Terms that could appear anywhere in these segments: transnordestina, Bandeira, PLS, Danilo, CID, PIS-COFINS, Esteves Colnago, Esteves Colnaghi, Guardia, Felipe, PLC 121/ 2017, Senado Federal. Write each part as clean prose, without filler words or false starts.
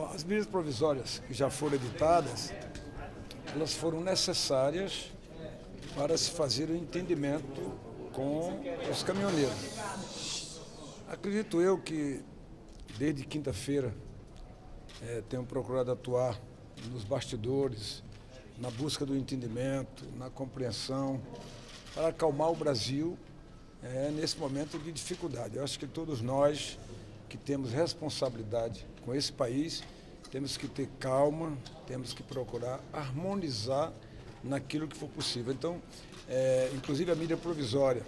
Bom, as medidas provisórias que já foram editadas, elas foram necessárias para se fazer o entendimento com os caminhoneiros. Acredito eu que desde quinta-feira tenho procurado atuar nos bastidores, na busca do entendimento, na compreensão, para acalmar o Brasil nesse momento de dificuldade. Eu acho que todos nós que temos responsabilidade com esse país, temos que ter calma, temos que procurar harmonizar naquilo que for possível. Então, inclusive a medida provisória,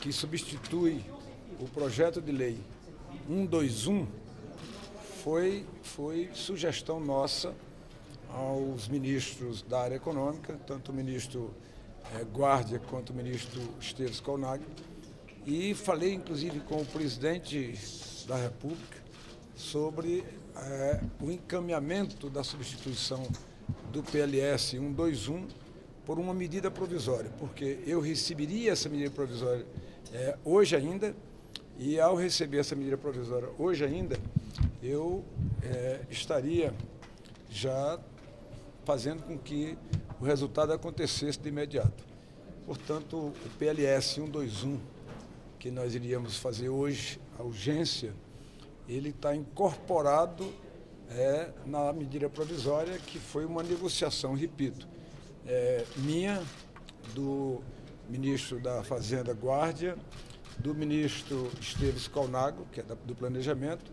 que substitui o projeto de lei 121, foi sugestão nossa aos ministros da área econômica, tanto o ministro Guardia quanto o ministro Esteves Colnaghi, e falei inclusive com o presidente da República sobre o encaminhamento da substituição do PLS 121 por uma medida provisória, porque eu receberia essa medida provisória hoje ainda, e ao receber essa medida provisória hoje ainda, eu estaria já fazendo com que o resultado acontecesse de imediato. Portanto, o PLS 121, que nós iríamos fazer hoje, a urgência, ele está incorporado na medida provisória, que foi uma negociação, repito, minha, do ministro da Fazenda Guardia, do ministro Esteves Colnago, que é do Planejamento,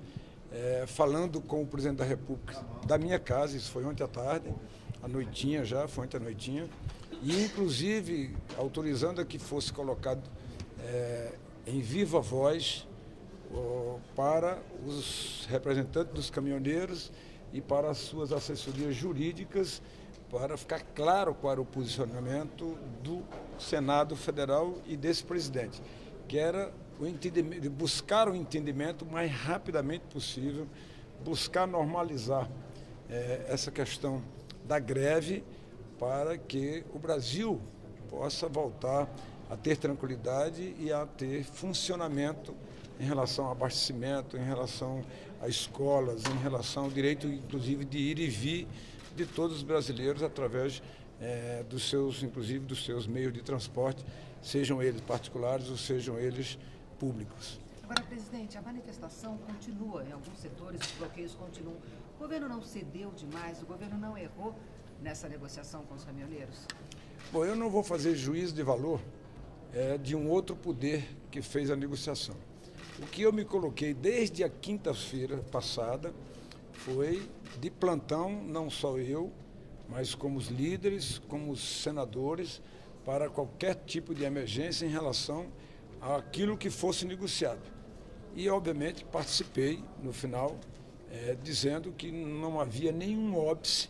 falando com o presidente da República da minha casa, isso foi ontem à tarde, à noitinha já, foi ontem à noitinha, e inclusive autorizando a que fosse colocado em viva voz para os representantes dos caminhoneiros e para as suas assessorias jurídicas, para ficar claro qual era o posicionamento do Senado Federal e desse presidente, que era buscar o entendimento o mais rapidamente possível, buscar normalizar essa questão da greve para que o Brasil possa voltar a ter tranquilidade e a ter funcionamento em relação ao abastecimento, em relação a escolas, em relação ao direito, inclusive, de ir e vir de todos os brasileiros através dos seus meios de transporte, sejam eles particulares ou sejam eles públicos. Agora, presidente, a manifestação continua em alguns setores, os bloqueios continuam. O governo não cedeu demais, o governo não errou nessa negociação com os caminhoneiros? Bom, eu não vou fazer juízo de valor de um outro poder que fez a negociação. O que eu me coloquei desde a quinta-feira passada foi de plantão, não só eu, mas como os líderes, como os senadores, para qualquer tipo de emergência em relação àquilo que fosse negociado. E, obviamente, participei no final, dizendo que não havia nenhum óbice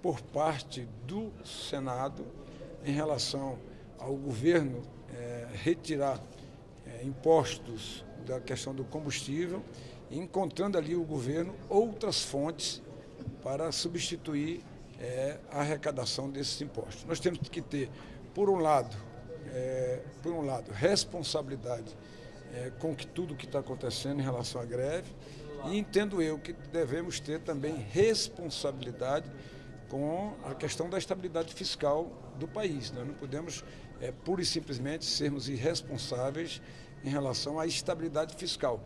por parte do Senado em relação ao governo retirar impostos da questão do combustível, encontrando ali o governo outras fontes para substituir a arrecadação desses impostos. Nós temos que ter, por um lado responsabilidade com tudo que está acontecendo em relação à greve, e entendo eu que devemos ter também responsabilidade com a questão da estabilidade fiscal do país. Nós não podemos, pura e simplesmente, sermos irresponsáveis em relação à estabilidade fiscal.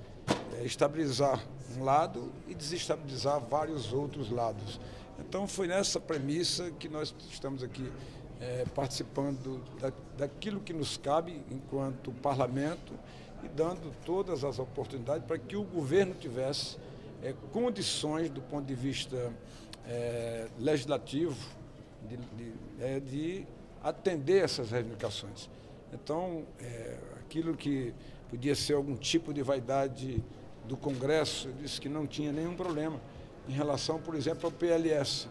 Estabilizar um lado e desestabilizar vários outros lados. Então, foi nessa premissa que nós estamos aqui participando daquilo que nos cabe enquanto parlamento e dando todas as oportunidades para que o governo tivesse condições, do ponto de vista legislativo, de atender essas reivindicações. Então, aquilo que podia ser algum tipo de vaidade do Congresso, eu disse que não tinha nenhum problema. Em relação, por exemplo, ao PLS,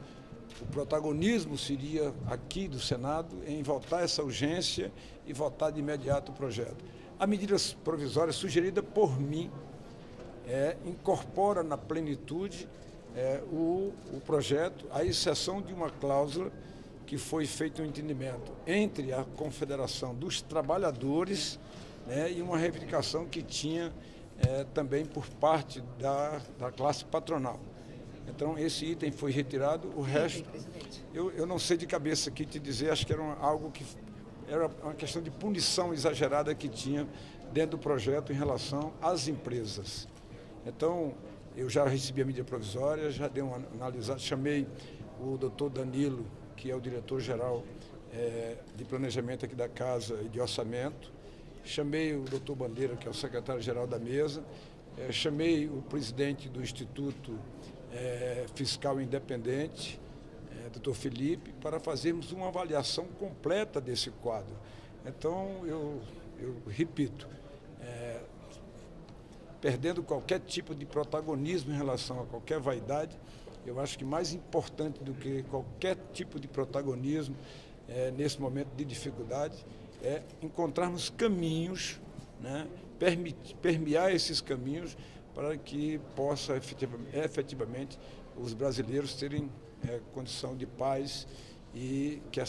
o protagonismo seria aqui do Senado em votar essa urgência e votar de imediato o projeto. A medida provisória sugerida por mim incorpora na plenitude o projeto, à exceção de uma cláusula que foi feito um entendimento entre a Confederação dos Trabalhadores e uma reivindicação que tinha também por parte da classe patronal. Então, esse item foi retirado, o resto... Eu não sei de cabeça aqui te dizer, acho que era algo que... Era uma questão de punição exagerada que tinha dentro do projeto em relação às empresas. Então, eu já recebi a medida provisória, já dei uma analisada, chamei o doutor Danilo, que é o diretor-geral de planejamento aqui da Casa e de orçamento, chamei o doutor Bandeira, que é o secretário-geral da mesa, chamei o presidente do Instituto Fiscal Independente, doutor Felipe, para fazermos uma avaliação completa desse quadro. Então, eu repito, perdendo qualquer tipo de protagonismo em relação a qualquer vaidade, eu acho que mais importante do que qualquer tipo de protagonismo nesse momento de dificuldade é encontrarmos caminhos, né, permear esses caminhos para que possa efetivamente os brasileiros terem condição de paz e que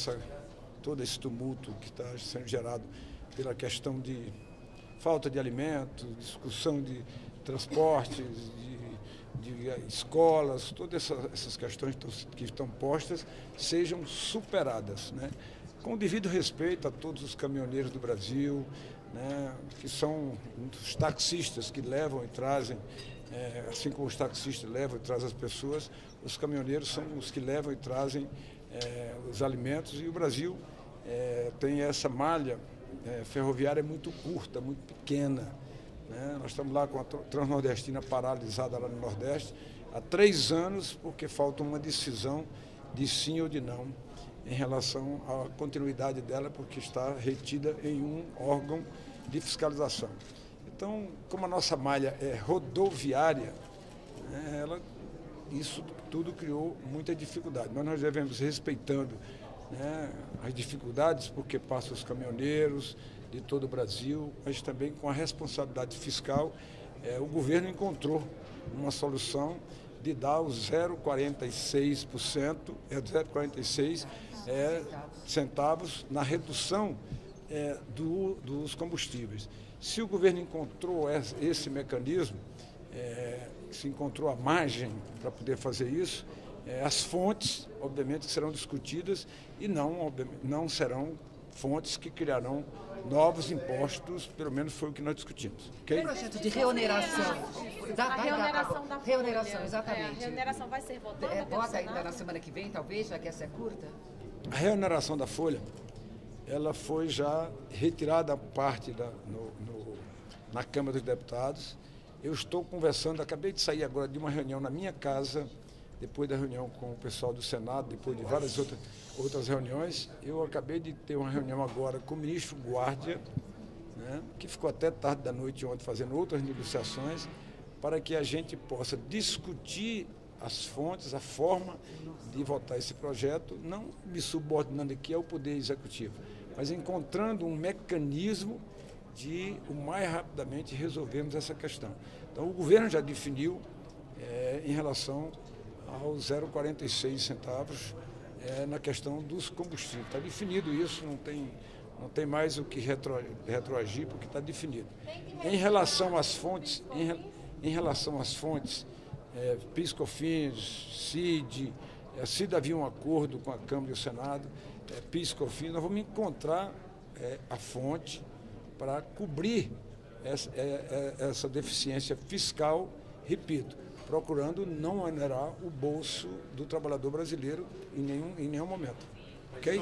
todo esse tumulto que está sendo gerado pela questão de falta de alimento, discussão de transportes, de escolas, todas essas questões que estão postas sejam superadas, né? Com devido respeito a todos os caminhoneiros do Brasil, né, que são os taxistas que levam e trazem, assim como os taxistas levam e trazem as pessoas, os caminhoneiros são os que levam e trazem os alimentos, e o Brasil tem essa malha ferroviária muito curta, muito pequena. Nós estamos lá com a transnordestina paralisada lá no Nordeste há 3 anos, porque falta uma decisão de sim ou de não em relação à continuidade dela, porque está retida em um órgão de fiscalização. Então, como a nossa malha é rodoviária, isso tudo criou muita dificuldade. Mas nós devemos, respeitando, né, as dificuldades, porque passam os caminhoneiros de todo o Brasil, mas também com a responsabilidade fiscal, o governo encontrou uma solução de dar o 0,46%, 0,46 centavos na redução dos combustíveis. Se o governo encontrou esse mecanismo, se encontrou a margem para poder fazer isso, as fontes, obviamente, serão discutidas e não serão fontes que criarão novos impostos, pelo menos foi o que nós discutimos. Okay? O projeto de reoneração. A reoneração, exatamente. A reoneração vai ser votada? Vota ainda na semana que vem, talvez, já que essa é curta? A reoneração da folha, ela foi já retirada a parte na Câmara dos Deputados. Eu estou conversando, acabei de sair agora de uma reunião na minha casa, depois da reunião com o pessoal do Senado, depois de várias outras reuniões. Eu acabei de ter uma reunião agora com o ministro Guardia, né, que ficou até tarde da noite ontem fazendo outras negociações, para que a gente possa discutir as fontes, a forma de votar esse projeto, não me subordinando aqui ao Poder Executivo, mas encontrando um mecanismo de o mais rapidamente resolvermos essa questão. Então, o governo já definiu em relação aos 0,46 centavos na questão dos combustíveis. Está definido isso, não tem mais o que retroagir, porque está definido. Em relação às fontes, PIS-COFINS, CID, CID havia um acordo com a Câmara e o Senado, PIS-COFINS, nós vamos encontrar a fonte para cobrir essa deficiência fiscal, repito, procurando não onerar o bolso do trabalhador brasileiro em nenhum momento. Ok?